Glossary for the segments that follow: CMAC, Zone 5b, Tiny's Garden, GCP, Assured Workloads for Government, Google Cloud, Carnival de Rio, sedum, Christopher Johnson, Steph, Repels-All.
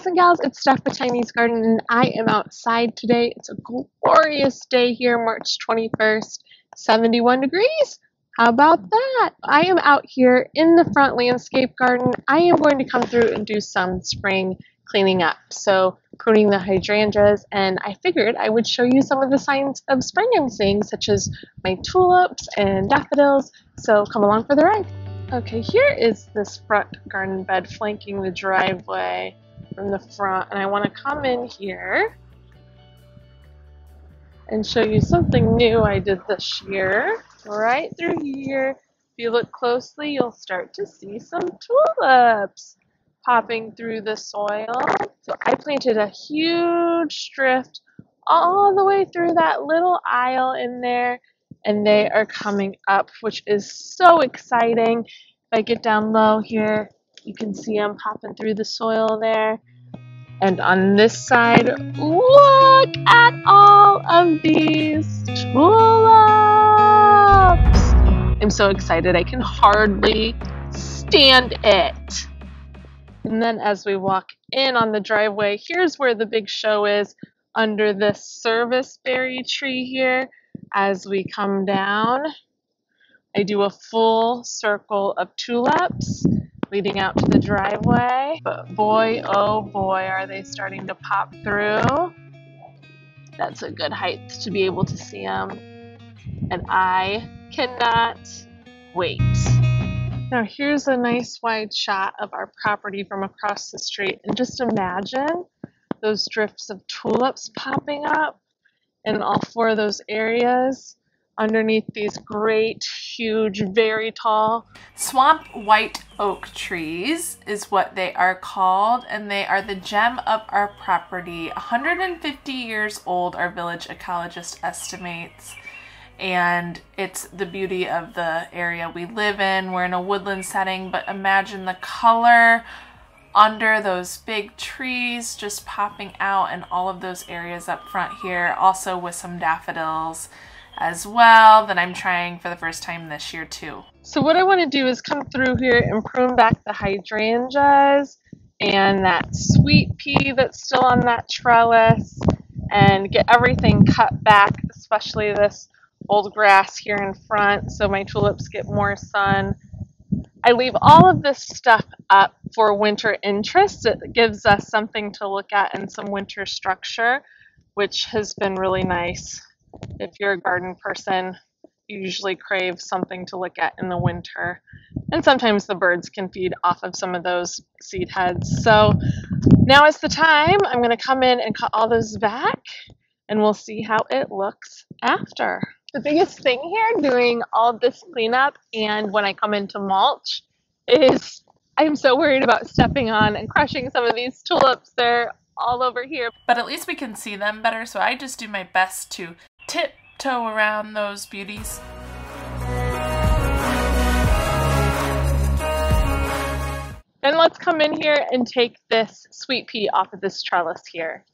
guys and gals, it's Steph with Tiny's Garden, and I am outside today. It's a glorious day here, March 21st, 71 degrees. How about that? I am out here in the front landscape garden. I am going to come through and do some spring cleaning up, so pruning the hydrangeas, and I figured I would show you some of the signs of spring I'm seeing, such as my tulips and daffodils, so come along for the ride. Okay, here is this front garden bed flanking the driveway from the front, and I want to come in here and show you something new I did this year. Right through here, if you look closely, you'll start to see some tulips popping through the soil. So I planted a huge strift all the way through that little aisle in there, and they are coming up, which is so exciting. If I get down low here, you can see them popping through the soil there. And on this side, look at all of these tulips. I'm so excited, I can hardly stand it. And then as we walk in on the driveway, here's where the big show is, under this service berry tree here. As we come down, I do a full circle of tulips leading out to the driveway. But boy, oh boy, are they starting to pop through. That's a good height to be able to see them. And I cannot wait. Now here's a nice wide shot of our property from across the street. And just imagine those drifts of tulips popping up in all four of those areas underneath these great, huge, very tall swamp white oak trees is what they are called, and they are the gem of our property. 150 years old, our village ecologist estimates, and it's the beauty of the area we live in. We're in a woodland setting, but imagine the color under those big trees just popping out in all of those areas up front here, also with some daffodils as well that I'm trying for the first time this year too. So what I want to do is come through here and prune back the hydrangeas and that sweet pea that's still on that trellis and get everything cut back, especially this old grass here in front so my tulips get more sun. I leave all of this stuff up for winter interest. It gives us something to look at and some winter structure, which has been really nice. If you're a garden person, you usually crave something to look at in the winter. And sometimes the birds can feed off of some of those seed heads. So now is the time. I'm going to come in and cut all those back, and we'll see how it looks after. The biggest thing here doing all this cleanup and when I come into mulch is I'm so worried about stepping on and crushing some of these tulips. They're all over here. But at least we can see them better, so I just do my best to tiptoe around those beauties. Then let's come in here and take this sweet pea off of this trellis here.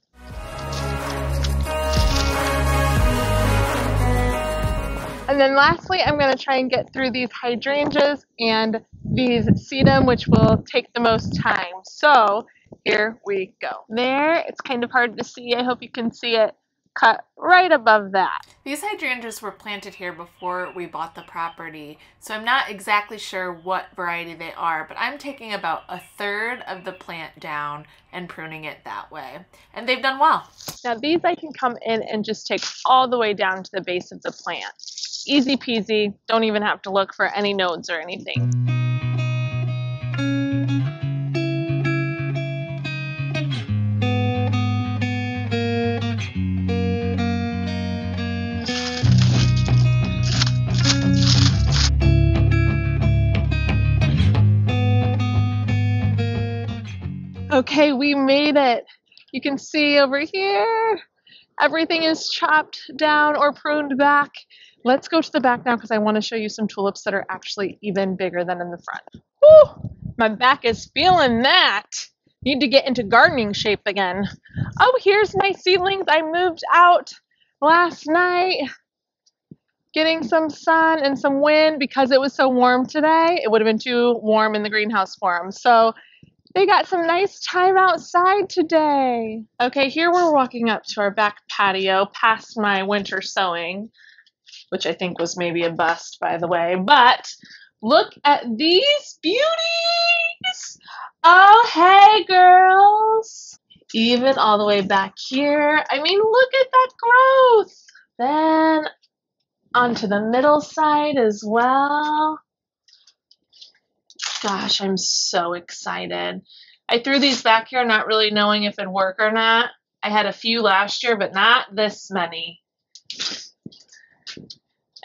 And then lastly, I'm going to try and get through these hydrangeas and these sedum, which will take the most time. So here we go. There, it's kind of hard to see. I hope you can see it cut right above that. These hydrangeas were planted here before we bought the property, so I'm not exactly sure what variety they are, but I'm taking about a third of the plant down and pruning it that way. And they've done well. Now these I can come in and just take all the way down to the base of the plant. Easy peasy, don't even have to look for any nodes or anything. Okay, we made it. You can see over here, everything is chopped down or pruned back. Let's go to the back now because I want to show you some tulips that are actually even bigger than in the front. Woo! My back is feeling that. Need to get into gardening shape again. Oh, here's my seedlings. I moved out last night. Getting some sun and some wind because it was so warm today. It would have been too warm in the greenhouse for them. So They got some nice time outside today. Okay, here we're walking up to our back patio past my winter sewing, which I think was maybe a bust, by the way. But look at these beauties! Oh, hey, girls! Even all the way back here. I mean, look at that growth! Then onto the middle side as well. Gosh, I'm so excited. I threw these back here not really knowing if it'd work or not. I had a few last year, but not this many.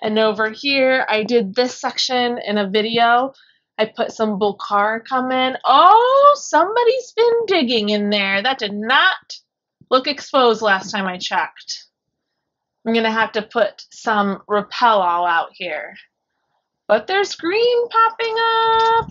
And over here, I did this section in a video. I put some Bulcaricum in. Oh, somebody's been digging in there. That did not look exposed last time I checked. I'm going to have to put some Repels-All out here. But there's green popping up.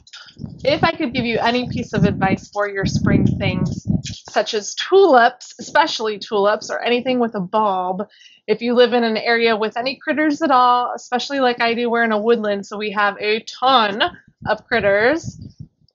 If I could give you any piece of advice for your spring things, such as tulips, especially tulips, or anything with a bulb, if you live in an area with any critters at all, especially like I do, we're in a woodland, so we have a ton of critters,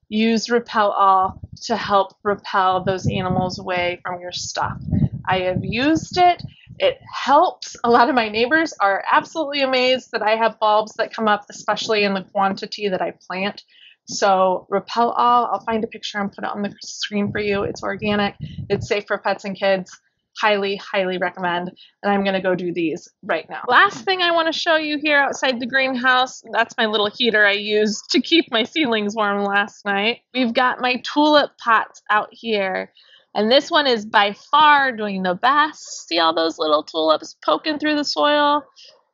use Repels-All to help repel those animals away from your stuff. I have used it. It helps. A lot of my neighbors are absolutely amazed that I have bulbs that come up, especially in the quantity that I plant. So Repels-All, I'll find a picture and put it on the screen for you. It's organic. It's safe for pets and kids. Highly, highly recommend. And I'm going to go do these right now. Last thing I want to show you here outside the greenhouse, that's my little heater I used to keep my seedlings warm last night. We've got my tulip pots out here. And this one is by far doing the best. See all those little tulips poking through the soil?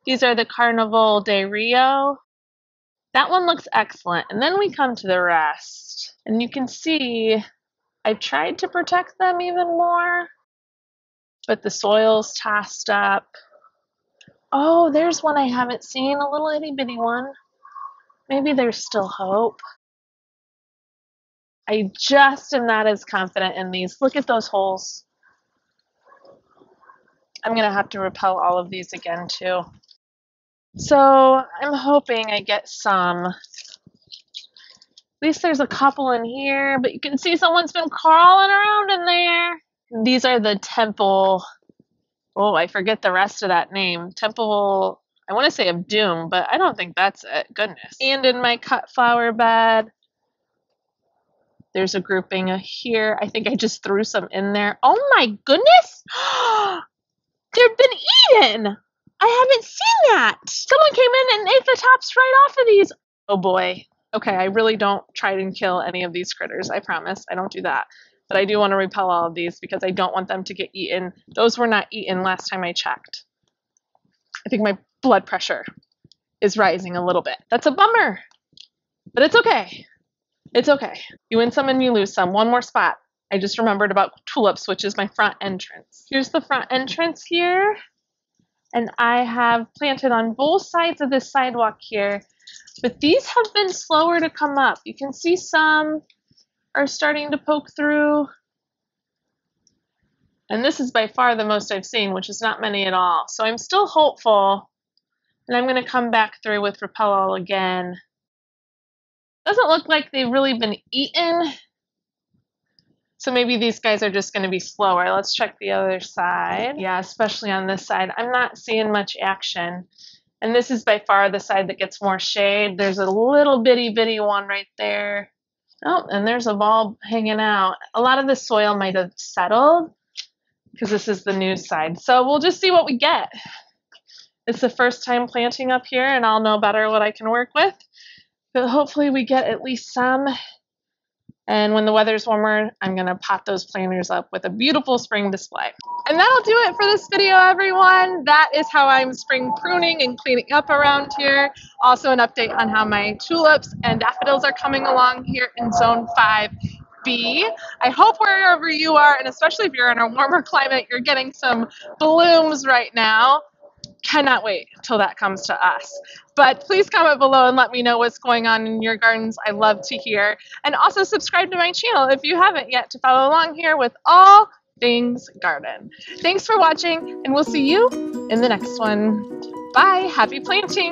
These are the Carnival de Rio. That one looks excellent. And then we come to the rest. And you can see I tried to protect them even more, but the soil's tossed up. Oh, there's one I haven't seen, a little itty bitty one. Maybe there's still hope. I just am not as confident in these. Look at those holes. I'm going to have to repel all of these again, too. So I'm hoping I get some. At least there's a couple in here, but you can see someone's been crawling around in there. These are the Temple. Oh, I forget the rest of that name. Temple, I want to say of Doom, but I don't think that's it. Goodness. And in my cut flower bed. There's a grouping here. I think I just threw some in there. Oh my goodness! They've been eaten! I haven't seen that! Someone came in and ate the tops right off of these. Oh boy. Okay, I really don't try and kill any of these critters, I promise. I don't do that. But I do want to repel all of these because I don't want them to get eaten. Those were not eaten last time I checked. I think my blood pressure is rising a little bit. That's a bummer, but it's okay. It's okay. You win some and you lose some. One more spot. I just remembered about tulips, which is my front entrance. Here's the front entrance here. And I have planted on both sides of this sidewalk here. But these have been slower to come up. You can see some are starting to poke through. And this is by far the most I've seen, which is not many at all. So I'm still hopeful. And I'm going to come back through with Repels-All again. Doesn't look like they've really been eaten. So maybe these guys are just going to be slower. Let's check the other side. Yeah, especially on this side. I'm not seeing much action. And this is by far the side that gets more shade. There's a little bitty one right there. Oh, and there's a bulb hanging out. A lot of the soil might have settled because this is the new side. So we'll just see what we get. It's the first time planting up here, and I'll know better what I can work with. But hopefully we get at least some. And when the weather's warmer, I'm going to pot those planters up with a beautiful spring display. And that'll do it for this video, everyone. That is how I'm spring pruning and cleaning up around here. Also an update on how my tulips and daffodils are coming along here in Zone 5b. I hope wherever you are, and especially if you're in a warmer climate, you're getting some blooms right now. Cannot wait till that comes to us. But please comment below and let me know what's going on in your gardens. I love to hear. And also subscribe to my channel if you haven't yet to follow along here with all things garden. Thanks for watching, and we'll see you in the next one. Bye. Happy planting.